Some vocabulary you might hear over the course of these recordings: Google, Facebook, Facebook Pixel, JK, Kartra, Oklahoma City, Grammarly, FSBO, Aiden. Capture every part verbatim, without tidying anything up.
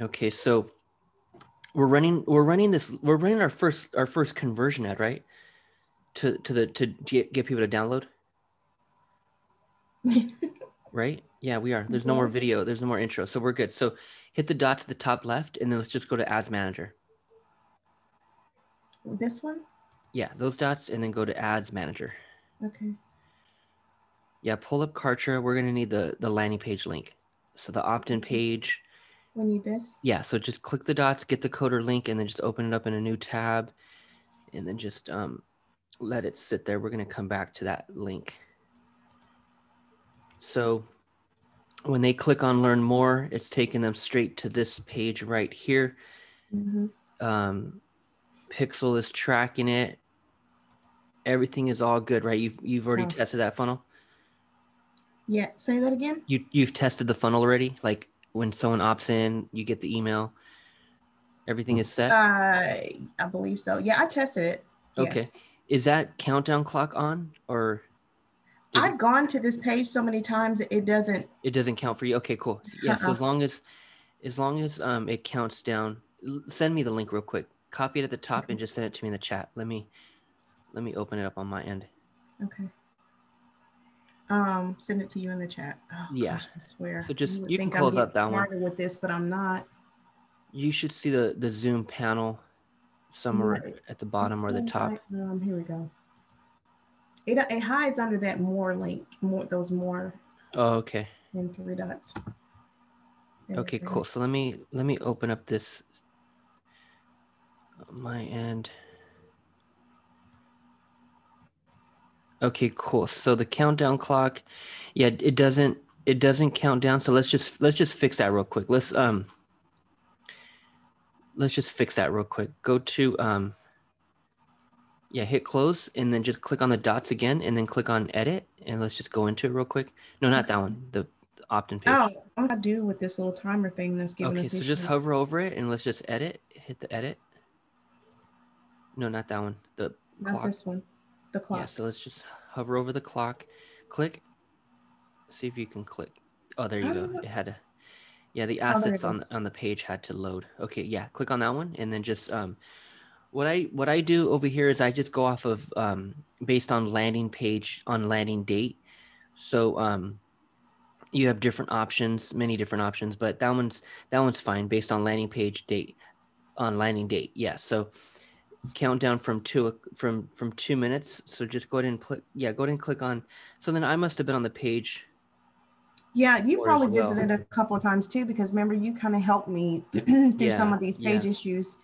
Okay, so we're running we're running this we're running our first our first conversion ad, right? To to the to get people to download. Right? Yeah, we are. There's no more video. There's no more intro. So we're good. So hit the dot to the top left, and then let's just go to Ads Manager. This one? Yeah, those dots, and then go to Ads Manager. Okay. Yeah, pull up Kartra. We're going to need the, the landing page link. So the opt-in page. We need this? Yeah, so just click the dots, get the code or link, and then just open it up in a new tab, and then just um, let it sit there. We're going to come back to that link. So when they click on learn more, it's taking them straight to this page right here. Mm-hmm. um, Pixel is tracking it. Everything is all good, right? You've, you've already oh. tested that funnel. Yeah. Say that again. You, you've tested the funnel already. Like when someone opts in, you get the email. Everything is set. Uh, I believe so. Yeah. I tested it. Okay. Yes. Is that countdown clock on or? I've gone to this page so many times it doesn't it doesn't count for you. Okay, cool. Yeah, so as long as as long as um it counts down, send me the link real quick. Copy it at the top okay. and just send it to me in the chat. Let me let me open it up on my end. Okay. Um send it to you in the chat. Oh, yeah. Gosh, I swear. So just you, you can close out that one with this, but I'm not. You should see the the Zoom panel somewhere right. at the bottom or the top. Um here we go. It, it hides under that more link, more those more. Oh, okay. And three dots. There okay, cool. So let me let me open up this my end. Okay, cool. So the countdown clock, yeah, it doesn't it doesn't count down. So let's just let's just fix that real quick. Let's um let's just fix that real quick. Go to um. Yeah, hit close and then just click on the dots again and then click on edit and let's just go into it real quick. No, not that one, the, the opt-in page. Oh, what do I do with this little timer thing that's giving us issues? Okay, so just hover over it and let's just edit, hit the edit. No, not that one, the clock. Not this one, the clock. Yeah, so let's just hover over the clock, click, see if you can click. Oh, there you go, it had a, yeah, the assets on, on the page had to load. Okay, yeah, click on that one and then just, um, What I what I do over here is I just go off of um, based on landing page on landing date. So um, you have different options, many different options, but that one's that one's fine based on landing page date on landing date. Yeah. So countdown from two from from two minutes. So just go ahead and click. Yeah, go ahead and click on. So then I must have been on the page. Yeah, you probably well. visited a couple of times too because remember you kind of helped me through yeah, some of these page yeah. issues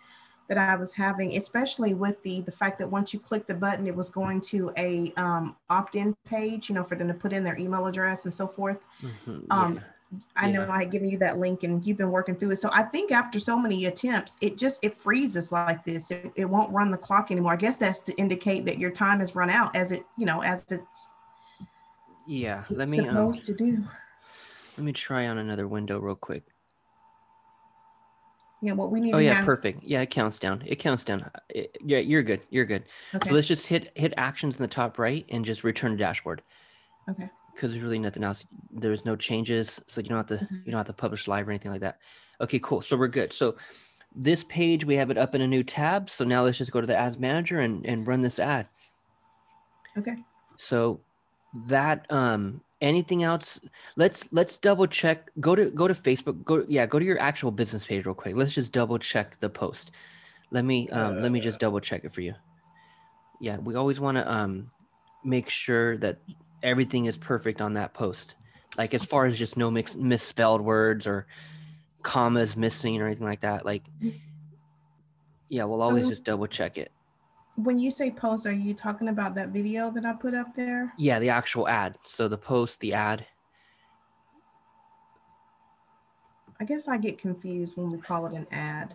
that I was having, especially with the the fact that once you click the button, it was going to a um, opt-in page, you know, for them to put in their email address and so forth. Mm-hmm. um, yeah. I yeah. know I had given you that link and you've been working through it. So I think after so many attempts, it just, it freezes like this. It, it won't run the clock anymore. I guess that's to indicate that your time has run out as it, you know, as it's yeah. Let it's me, supposed um, to do. Let me try on another window real quick. Yeah, what we need. Oh, to yeah, have... perfect. Yeah, it counts down. It counts down. It, yeah, you're good. You're good. Okay. So let's just hit hit actions in the top right and just return to dashboard. Okay. Because there's really nothing else. There's no changes, so you don't have to mm-hmm. you don't have to publish live or anything like that. Okay, cool. So we're good. So this page we have it up in a new tab. So now let's just go to the Ads Manager and and run this ad. Okay. So that um. Anything else? Let's let's double check. Go to go to Facebook. Go yeah. Go to your actual business page real quick. Let's just double check the post. Let me um, uh, let me just double check it for you. Yeah, we always want to um, make sure that everything is perfect on that post. Like as far as just no mix, misspelled words or commas missing or anything like that. Like yeah, we'll always so just double check it. When you say post, are you talking about that video that I put up there? Yeah, the actual ad. So the post, the ad. I guess I get confused when we call it an ad.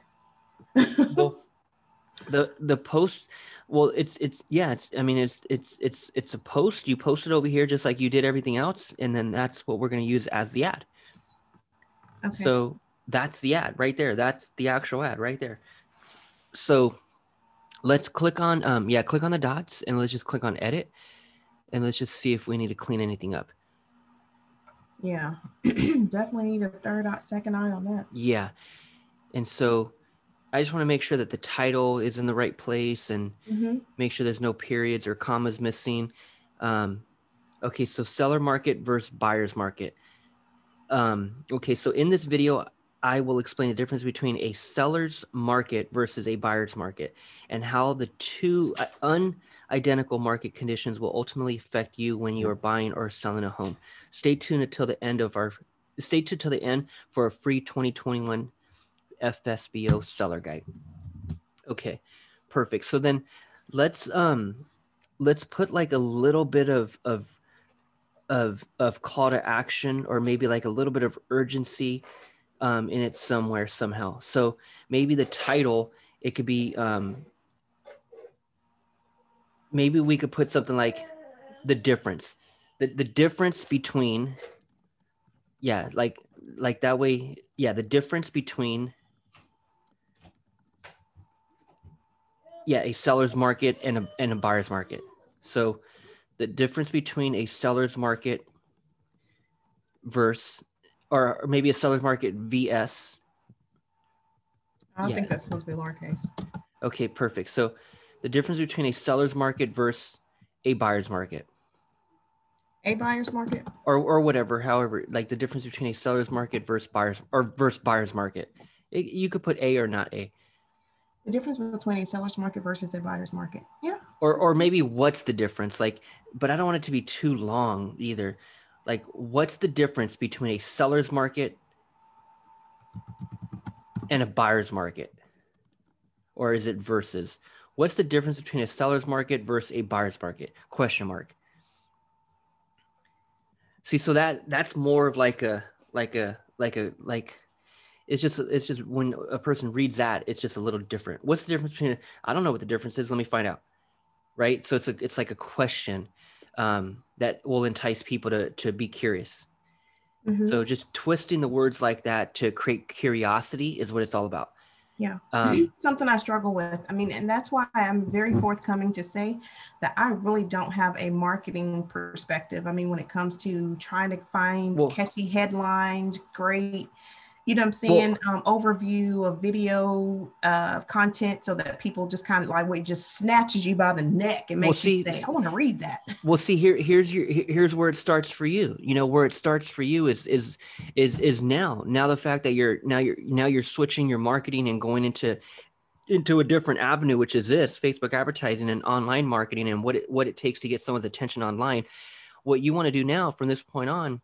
Well, the the post, well, it's it's yeah, it's I mean it's it's it's it's a post. You post it over here just like you did everything else, and then that's what we're going to use as the ad. Okay. So that's the ad right there. That's the actual ad right there. So let's click on, um, yeah, click on the dots and let's just click on edit and let's just see if we need to clean anything up. Yeah, definitely need a third, second eye on that. Yeah, And so I just want to make sure that the title is in the right place and mm-hmm. make sure there's no periods or commas missing. Um, okay, so seller market versus buyer's market. Um, okay, so in this video, I will explain the difference between a seller's market versus a buyer's market and how the two unidentical market conditions will ultimately affect you when you are buying or selling a home. Stay tuned until the end of our, stay tuned till the end for a free twenty twenty-one F S B O seller guide. Okay, perfect. So then let's, um, let's put like a little bit of, of, of, of call to action, or maybe like a little bit of urgency Um, in it somewhere, somehow. So maybe the title, it could be, um, maybe we could put something like the difference, the, the difference between, yeah, like, like that way. Yeah. The difference between, yeah, a seller's market and a, and a buyer's market. So the difference between a seller's market versus, or maybe a seller's market V S. I don't yeah. think that's supposed to be lowercase. Okay, perfect. So the difference between a seller's market versus a buyer's market. A buyer's market? Or, or whatever, however, like the difference between a seller's market versus buyer's, or versus buyer's market. It, you could put A or not A. The difference between a seller's market versus a buyer's market. Yeah. Or, or maybe what's the difference? Like, but I don't want it to be too long either. Like, what's the difference between a seller's market and a buyer's market? Or is it versus? What's the difference between a seller's market versus a buyer's market? Question mark. See, so that that's more of like a, like a, like a, like, it's just, it's just when a person reads that, it's just a little different. What's the difference between, I don't know what the difference is. Let me find out. Right. So it's a, it's like a question. Um, that will entice people to, to be curious. Mm-hmm. So just twisting the words like that to create curiosity is what it's all about. Yeah. Um, something I struggle with. I mean, and that's why I'm very forthcoming to say that I really don't have a marketing perspective. I mean, when it comes to trying to find well, catchy headlines, great, you know what I'm saying, well, um, overview of video uh, content so that people just kind of like, wait, just snatches you by the neck and makes well, see, you say, I want to read that. Well, see, here, here's your, here's where it starts for you. You know, where it starts for you is, is, is, is now, now the fact that you're now you're, now you're switching your marketing and going into, into a different avenue, which is this Facebook advertising and online marketing and what it, what it takes to get someone's attention online. What you want to do now from this point on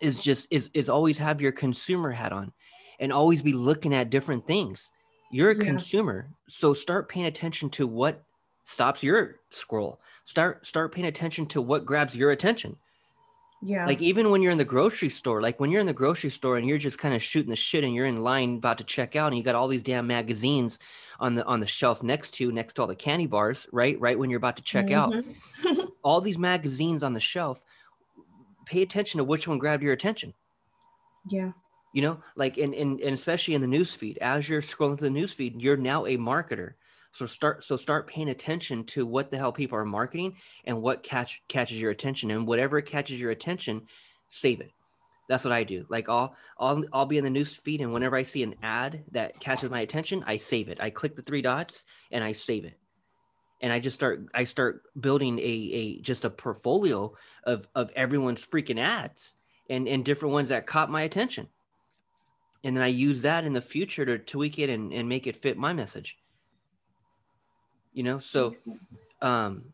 is just is is always have your consumer hat on and always be looking at different things. You're a yeah. consumer. So start paying attention to what stops your scroll. Start start paying attention to what grabs your attention. Yeah. Like even when you're in the grocery store, like when you're in the grocery store and you're just kind of shooting the shit and you're in line about to check out and you got all these damn magazines on the on the shelf next to next to all the candy bars, right? Right when you're about to check mm-hmm. out. All these magazines on the shelf. Pay attention to which one grabbed your attention. Yeah. You know, like, and, and, and especially in the newsfeed, as you're scrolling through the newsfeed, you're now a marketer. So start, so start paying attention to what the hell people are marketing and what catch catches your attention, and whatever catches your attention, save it. That's what I do. Like I'll, I'll, I'll be in the newsfeed, and whenever I see an ad that catches my attention, I save it. I click the three dots and I save it. And I just start, I start building a, a, just a portfolio of, of everyone's freaking ads and, and different ones that caught my attention. And then I use that in the future to tweak it and, and make it fit my message, you know? So, um,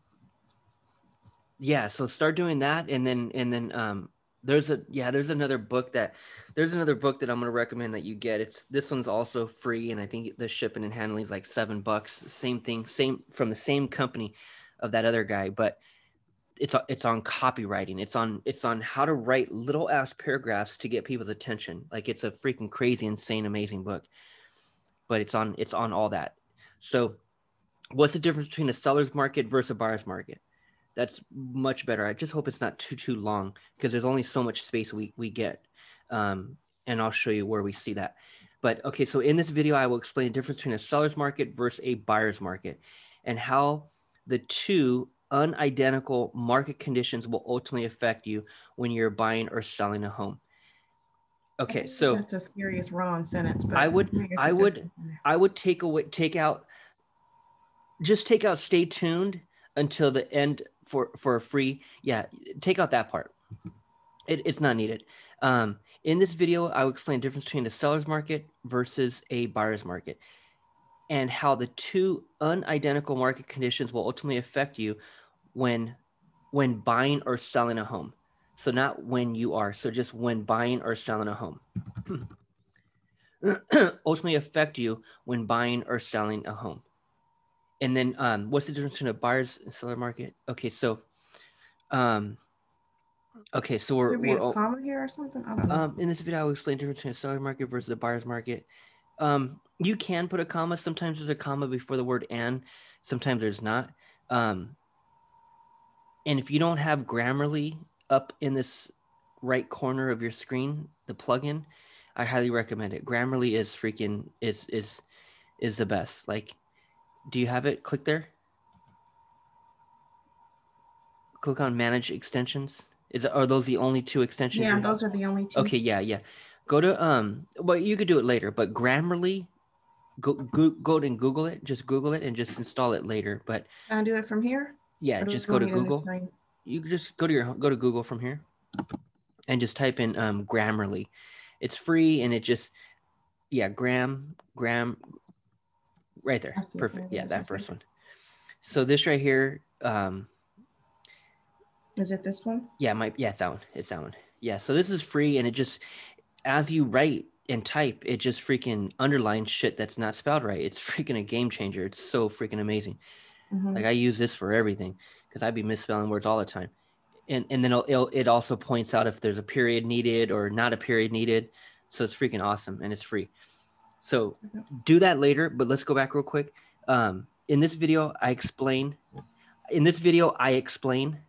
yeah, so start doing that. And then, and then, um, there's a, yeah, there's another book that there's another book that I'm going to recommend that you get. It's, this one's also free. And I think the shipping and handling is like seven bucks. Same thing, same from the same company of that other guy, but it's, it's on copywriting. It's on, it's on how to write little ass paragraphs to get people's attention. Like it's a freaking crazy, insane, amazing book, but it's on, it's on all that. So what's the difference between a seller's market versus a buyer's market? That's much better. I just hope it's not too, too long because there's only so much space we, we get. Um, and I'll show you where we see that. But okay, so in this video, I will explain the difference between a seller's market versus a buyer's market and how the two unidentical market conditions will ultimately affect you when you're buying or selling a home. Okay, so that's a serious wrong sentence. But I would, I would, I would take away, take out, just take out. Stay tuned until the end for for a free. Yeah, take out that part. It, it's not needed. Um, in this video, I will explain the difference between a seller's market versus a buyer's market, and how the two unidentical market conditions will ultimately affect you when when buying or selling a home. So not when you are, so just when buying or selling a home. Ultimately affect you when buying or selling a home. And then um, what's the difference between a buyer's and seller market? Okay, so, um, okay, so we're- Could be we're, a comma here or something? I don't know. Um, in this video, I will explain the difference between a seller market versus a buyer's market. Um, you can put a comma. Sometimes there's a comma before the word and, sometimes there's not. Um, and if you don't have Grammarly, up in this right corner of your screen, the plugin, I highly recommend it. Grammarly is freaking is is is the best. Like, do you have it? Click there. Click on Manage Extensions. Is are those the only two extensions? Yeah, those are the only two. Okay, yeah, yeah. Go to um. Well, you could do it later, but Grammarly, go go go and Google it. Just Google it and just install it later. But can I do it from here? Yeah, just go to Google. You just go to your go to Google from here, and just type in um, Grammarly. It's free, and it just yeah, Gram Gram, right there, perfect. Yeah, that first one. So this right here, um, is it this one? Yeah, my yeah, it's that one. It's that one. Yeah. So this is free, and it just as you write and type, it just freaking underlines shit that's not spelled right. It's freaking a game changer. It's so freaking amazing. Mm-hmm. Like I use this for everything. Because I'd be misspelling words all the time. And and then it'll, it'll, it also points out if there's a period needed or not a period needed. So it's freaking awesome and it's free. So do that later, but let's go back real quick. Um, in this video, I explain. In this video, I explain.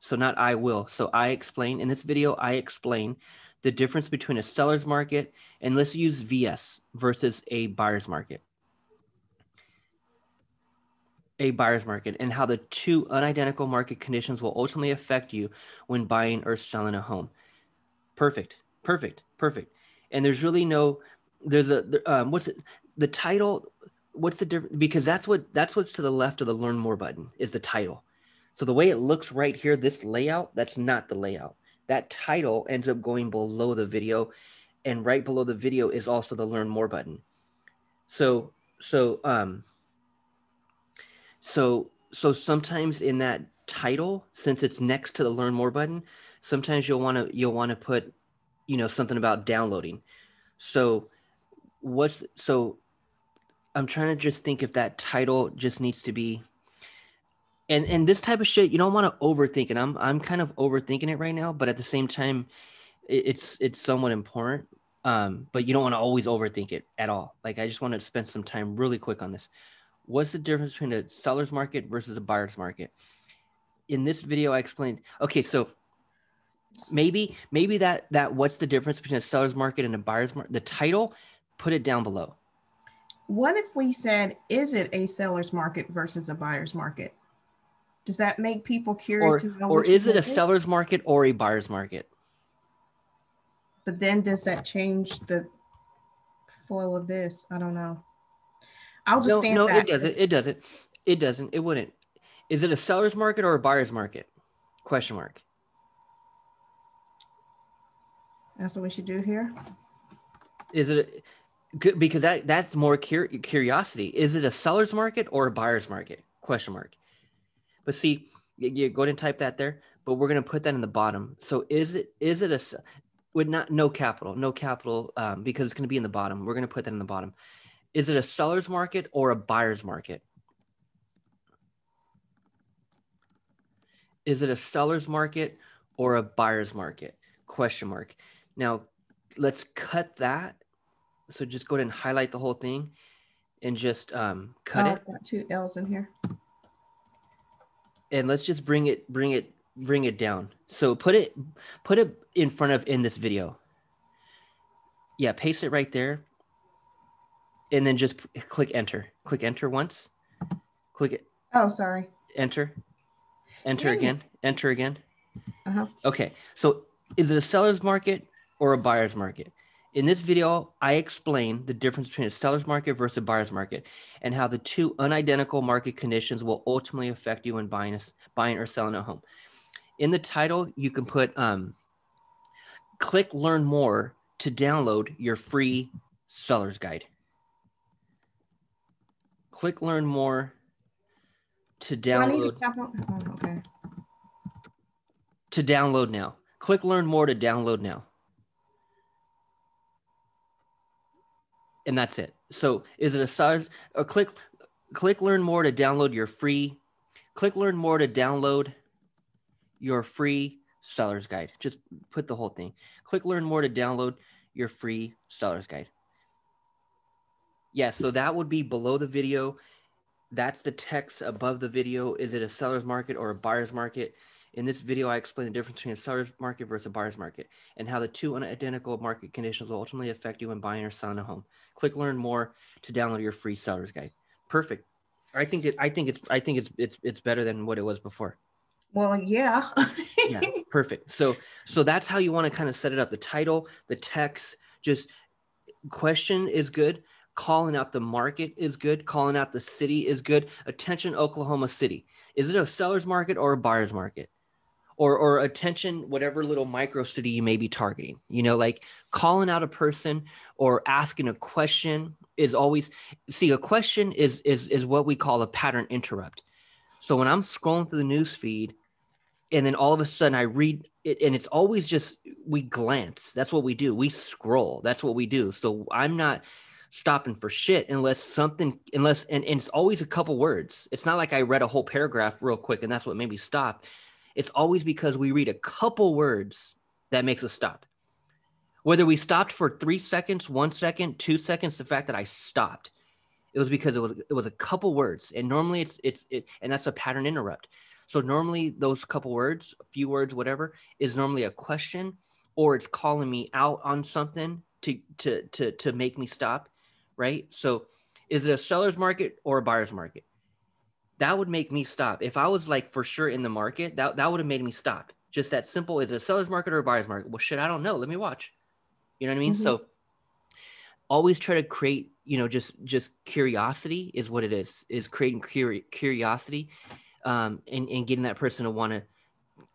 So not I will. So I explain. In this video, I explain the difference between a seller's market and let's use V S versus a buyer's market. A buyer's market and how the two unidentical market conditions will ultimately affect you when buying or selling a home. Perfect, perfect, perfect. And there's really no, there's a, um, what's it, the title, what's the difference? Because that's what, that's what's to the left of the learn more button is the title. So the way it looks right here, this layout, that's not the layout. That title ends up going below the video and right below the video is also the learn more button. So, so, um, So, so sometimes in that title, since it's next to the learn more button, sometimes you'll want to, you'll want to put, you know, something about downloading. So what's, so I'm trying to just think if that title just needs to be, and, and this type of shit, you don't want to overthink it. I'm, I'm kind of overthinking it right now, but at the same time, it's, it's somewhat important. Um, but you don't want to always overthink it at all. Like, I just want to spend some time really quick on this. What's the difference between a seller's market versus a buyer's market? In this video, I explained, okay, so maybe maybe that, that what's the difference between a seller's market and a buyer's market? The title, put it down below. What if we said, is it a seller's market versus a buyer's market? Does that make people curious or, to know? Or is it a seller's market or a buyer's market? But then does that change the flow of this? I don't know. I'll just no, stand no, back. No, it doesn't. It doesn't. It doesn't. It wouldn't. Is it a seller's market or a buyer's market? Question mark. That's what we should do here. Is it a, because that that's more cur curiosity? Is it a seller's market or a buyer's market? Question mark. But see, you go ahead and type that there. But we're gonna put that in the bottom. So is it is it a with not no capital no capital um, because it's gonna be in the bottom. We're gonna put that in the bottom. Is it a seller's market or a buyer's market? Is it a seller's market or a buyer's market? Question mark. Now, let's cut that. So just go ahead and highlight the whole thing and just um, cut oh, it. I've got two L's in here. And let's just bring it, bring it, bring it down. So put it, put it in front of in this video. Yeah, paste it right there. And then just click enter. Click enter once. Click it. Oh, sorry. Enter. Enter again. Enter again. Uh-huh. Okay. So is it a seller's market or a buyer's market. In this video, I explain the difference between a seller's market versus a buyer's market and how the two unidentical market conditions will ultimately affect you when buying, a, buying or selling a home. In the title, you can put, um, click learn more to download your free seller's guide. Click learn more to download. Well, I need to, okay. To download now. Click learn more to download now. And that's it. So is it a size or click, click learn more to download your free, click learn more to download your free seller's guide. Just put the whole thing. Click learn more to download your free seller's guide. Yeah, so that would be below the video. That's the text above the video. Is it a seller's market or a buyer's market? In this video, I explain the difference between a seller's market versus a buyer's market and how the two unidentical market conditions will ultimately affect you when buying or selling a home. Click learn more to download your free seller's guide. Perfect. I think that I think it's I think it's it's it's better than what it was before. Well, yeah. Yeah, perfect. So so that's how you want to kind of set it up. The title, the text, just question is good. Calling out the market is good. Calling out the city is good. Attention, Oklahoma City. Is it a seller's market or a buyer's market? Or, or attention, whatever little micro city you may be targeting, you know, like calling out a person or asking a question is always, see, a question is, is, is what we call a pattern interrupt. So when I'm scrolling through the news feed and then all of a sudden I read it and it's always just, we glance. That's what we do. We scroll. That's what we do. So I'm not stopping for shit unless something, unless, and, and it's always a couple words. It's not like I read a whole paragraph real quick and that's what made me stop. It's always because we read a couple words that makes us stop. Whether we stopped for three seconds, one second, two seconds, the fact that I stopped, it was because it was it was a couple words. And normally it's it's it, and that's a pattern interrupt. So normally those couple words, a few words, whatever, is normally a question or it's calling me out on something to to to to make me stop, right? So is it a seller's market or a buyer's market? That would make me stop. If I was like for sure in the market, that, that would have made me stop. Just that simple. Is it a seller's market or a buyer's market? Well, shit, I don't know. Let me watch. You know what I mean? Mm-hmm. So always try to create, you know, just, just curiosity is what it is, is creating curiosity um, and, and getting that person to want to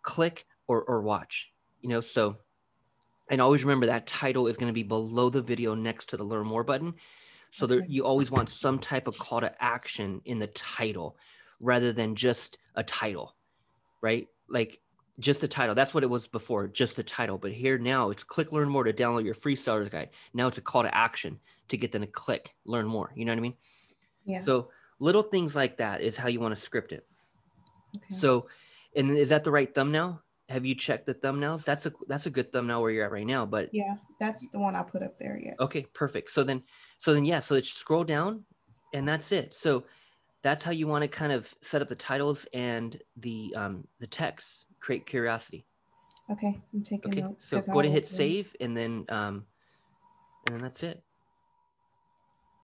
click or, or watch, you know? So, and always remember that title is going to be below the video next to the learn more button. So there, you always want some type of call to action in the title rather than just a title, right? Like just the title. That's what it was before, just the title. But here now it's click learn more to download your free seller's guide. Now it's a call to action to get them to click, learn more. You know what I mean? Yeah. So little things like that is how you want to script it. Okay. So, and is that the right thumbnail? Have you checked the thumbnails? That's a, that's a good thumbnail where you're at right now, but yeah, that's the one I put up there. Yes. Okay, perfect. So then, so then, yeah, so let's scroll down and that's it. So that's how you want to kind of set up the titles and the, um, the text, create curiosity. Okay. I'm taking okay. notes. So go ahead and hit save and then, um, and then that's it.